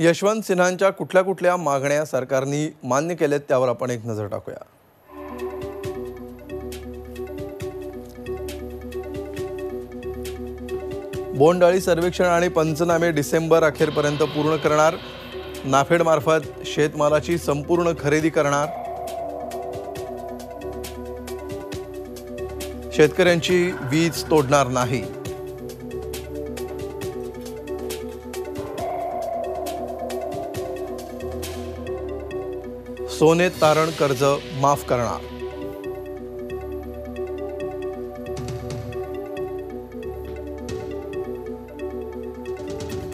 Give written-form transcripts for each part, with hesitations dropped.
यशवंत सिन्हांच्या कुठल्या कुठल्या मागण्या सरकारने मान्य केल्यात त्यावर आपण एक नजर टाकूया। बोंडअळी सर्वेक्षण आणि पंचनामे डिसेंबर अखेरपर्यंत पूर्ण करणार। नाफेड मार्फत शेतमालाची संपूर्ण खरेदी करणार। शेतकऱ्यांची वीज तोडणार नाही। सोने तारण कर्ज माफ करणार।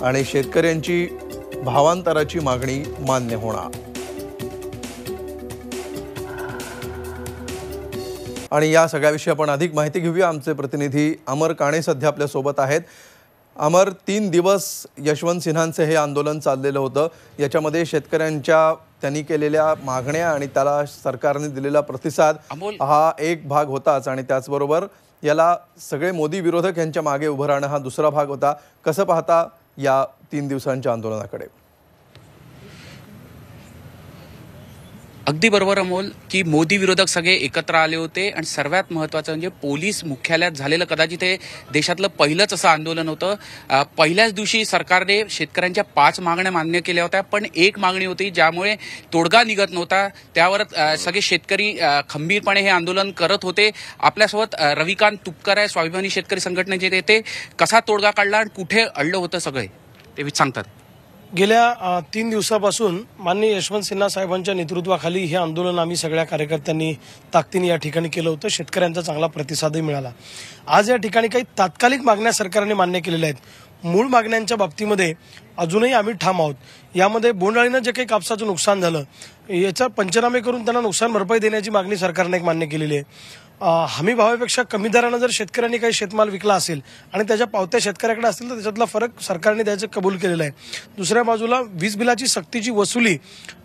आणि शेतकऱ्यांची भावांतराची मागणी मान्य होणार। आणि या सगळ्याविषयी आपण अधिक माहिती घेऊया। आमचे प्रतिनिधी अमर काणे सध्या आपल्या सोबत आहेत। अमर, 3 दिवस यशवंत सिन्हांचे हे आंदोलन चाललेलं होतं, याच्यामध्ये शेतकऱ्यांच्या त्यांनी केलेल्या मागण्या आणि त्याला सरकारने दिलेला प्रतिसाद हा एक भाग होताच, आणि त्याचबरोबर याला सगळे मोदी विरोधक यांच्या मागे उभं राहणं हा दुसरा भाग होता। कसं पाहता या 3 दिवसांच्या आंदोलनाकडे? अगदी बरोबर अमोल, की मोदी विरोधक सगळे एकत्र आले होते आणि सर्वात महत्त्वाचं म्हणजे पोलीस मुख्यालयात झालेलं कदाचित हे देशातलं पहिलंच असं आंदोलन होतं। पहिल्याच दिवशी सरकारने शेतकऱ्यांच्या 5 मागण्या मान्य केल्या होत्या, पण एक मागणी होती ज्यामुळे तोडगा निघत नव्हता, त्यावर सगळे शेतकरी खंबीरपणे हे आंदोलन करत होते। आपल्यासोबत रविकांत तुपकर आहे, स्वाभिमानी शेतकरी संघटनेचे नेते। कसा तोडगा काढला आणि कुठे अडलं होतं सगळे ते सांगतात। गेल्या 3 दिवसापासून माननीय यशवंत सिन्हा साहेबांच्या नेतृत्वाखाली हे आंदोलन आम्ही सगळ्या कार्यकर्त्यांनी ताकदीने या ठिकाणी केलं होतं। शेतकऱ्यांचा चांगला प्रतिसादही मिळाला। आज या ठिकाणी काही तात्कालिक मागण्या सरकारने मान्य केलेल्या आहेत। मूळ मागण्यांच्या बाबतीमध्ये अजूनही आम्ही ठाम आहोत। यामध्ये बोंडअळीनं जे काही कापसाचं नुकसान झालं याचा पंचनामे करून त्यांना नुकसान भरपाई देण्याची मागणी सरकारने एक मान्य केलेली आहे। हमी भावापेक्षा कमी दराने जर शेतकऱ्यांनी काही शेतमाल विकला असेल आणि त्याच्या पावत्या शेतकऱ्याकडे असतील तर त्याच्यातला फरक सरकारने द्यायचं कबूल केलेलं आहे। दुसऱ्या बाजूला वीज बिलाची सक्तीची वसुली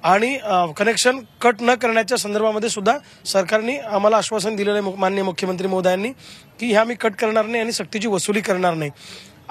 आणि कनेक्शन कट न करण्याच्या संदर्भामध्ये सुद्धा सरकारने आम्हाला आश्वासन दिलेलं आहे माननीय मुख्यमंत्री महोदयांनी, की हे आम्ही कट करणार नाही आणि सक्तीची वसुली करणार नाही।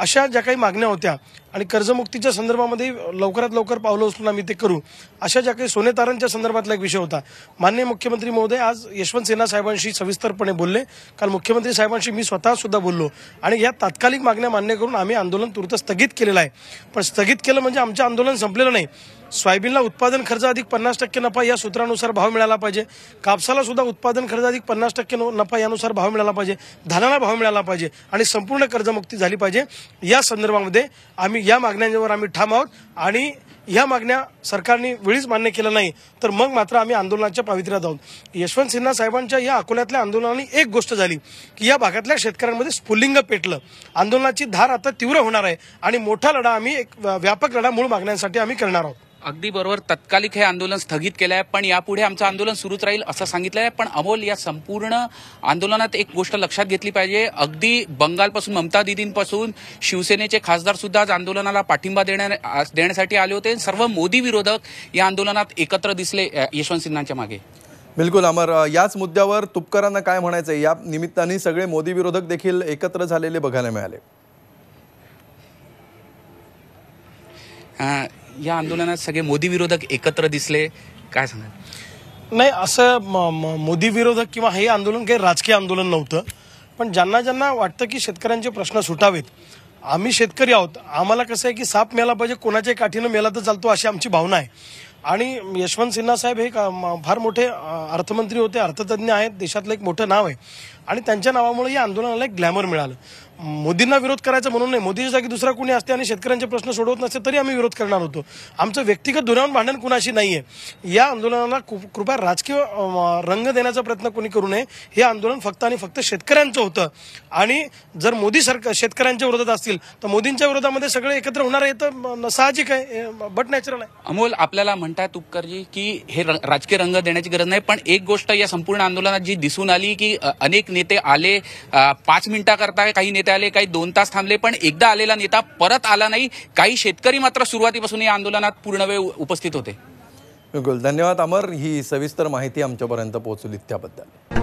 अशा ज्या काही मागण्या होत्या आणि कर्जमुक्तीच्या संदर्भामध्ये लवकरात लवकर पावलं उचलून आम्ही ते करू, अशा ज्या काही सोने तारणच्या संदर्भातला एक विषय होता। माननीय मुख्यमंत्री महोदय आज यशवंत सिन्हा साहेबांशी सविस्तरपणे बोलले, काल मुख्यमंत्री साहेबांशी मी स्वतः सुद्धा बोललो, आणि या तात्कालिक मागण्या मान्य करून आम्ही आंदोलन तुर्त स्थगित केलेलं आहे। पण स्थगित केलं म्हणजे आमचं आंदोलन संपलेलं नाही। सोयाबीनला उत्पादन खर्च अधिक 50% नफा या सूत्रानुसार भाव मिळाला पाहिजे। कापसाला सुद्धा उत्पादन खर्च अधिक 50% नफा यानुसार भाव मिळाला पाहिजे। धानाला भाव मिळाला पाहिजे आणि संपूर्ण कर्जमुक्ती झाली पाहिजे। या संदर्भामध्ये आम्ही या मागण्यांवर आम्ही ठाम आहोत आणि या मागण्या सरकारने वेळीच मान्य केलं नाही तर मग मात्र आम्ही आंदोलनाच्या पावित्र्यात आहोत। यशवंत सिन्हा साहेबांच्या या अकोल्यातल्या आंदोलनाने एक गोष्ट झाली की या भागातल्या शेतकऱ्यांमध्ये स्फुल्लिंग पेटलं। आंदोलनाची धार आता तीव्र होणार आहे आणि मोठा लढा आम्ही एक व्यापक लढा मूळ मागण्यांसाठी आम्ही करणार आहोत। अगदी बरोबर, तत्कालिक हे आंदोलन स्थगित केलं आहे, पण यापुढे आमचं आंदोलन सुरूच राहील असं सांगितलं आहे। पण अमोल, या संपूर्ण आंदोलनात एक गोष्ट लक्षात घेतली पाहिजे, अगदी बंगालपासून ममता दीदींपासून शिवसेनेचे खासदारसुद्धा आज आंदोलनाला पाठिंबा देण्यासाठी आले होते। सर्व मोदी विरोधक या आंदोलनात एकत्र दिसले यशवंत सिन्हांच्या मागे। बिलकुल अमर, याच मुद्द्यावर तुपकरांना काय म्हणायचं आहे? या निमित्ताने सगळे मोदी विरोधक देखील एकत्र झालेले बघायला मिळाले। या आंदोलनात सगळे मोदी विरोधक एकत्र दिसले, काय सांगाल? नाही, असं मोदी विरोधक किंवा हे आंदोलन काही राजकीय आंदोलन नव्हतं, पण ज्यांना ज्यांना वाटतं की शेतकऱ्यांचे प्रश्न सुटावेत, आम्ही शेतकरी आहोत, आम्हाला कसं आहे की साप मेला पाहिजे, कोणाच्या काठीनं मेला तर चालतो अशी आमची भावना आहे। आणि यशवंत सिन्हा साहेब हे फार मोठे अर्थमंत्री होते, अर्थतज्ञ आहेत, देशातलं एक मोठं नाव आहे आणि त्यांच्या नावामुळे या आंदोलनाला एक ग्लॅमर मिळालं। मोदींना विरोध करायचा म्हणून नाही, मोदीच्या जागी दुसरा कुणी असते आणि शेतकऱ्यांचे प्रश्न सोडवत नसते तरी आम्ही विरोध करणार होतो। आमचं व्यक्तिगत धुरावून भांडण कुणाशी नाही आहे। या आंदोलनाला कृपया राजकीय रंग देण्याचा प्रयत्न कोणी करू नये। हे आंदोलन फक्त आणि फक्त शेतकऱ्यांचं होतं आणि जर मोदी सरकार शेतकऱ्यांच्या विरोधात असतील तर मोदींच्या विरोधामध्ये सगळे एकत्र होणार आहे तर साहजिक आहे, बट नॅचरल आहे। अमोल, आपल्याला म्हणताय तुपकरजी की हे राजकीय रंग देण्याची गरज नाही, पण एक गोष्ट या संपूर्ण आंदोलनात जी दिसून आली की अनेक नेते आले, 5 मिनिटाकरता काही नेते आले, काही 2 तास थांबले, पण एकदा आलेला नेता परत आला नाही। काही शेतकरी मात्र सुरुवातीपासून या आंदोलनात पूर्णवेळ उपस्थित होते। बिलकुल, धन्यवाद अमर, ही सविस्तर माहिती आमच्यापर्यंत पोहोचवली त्याबद्दल।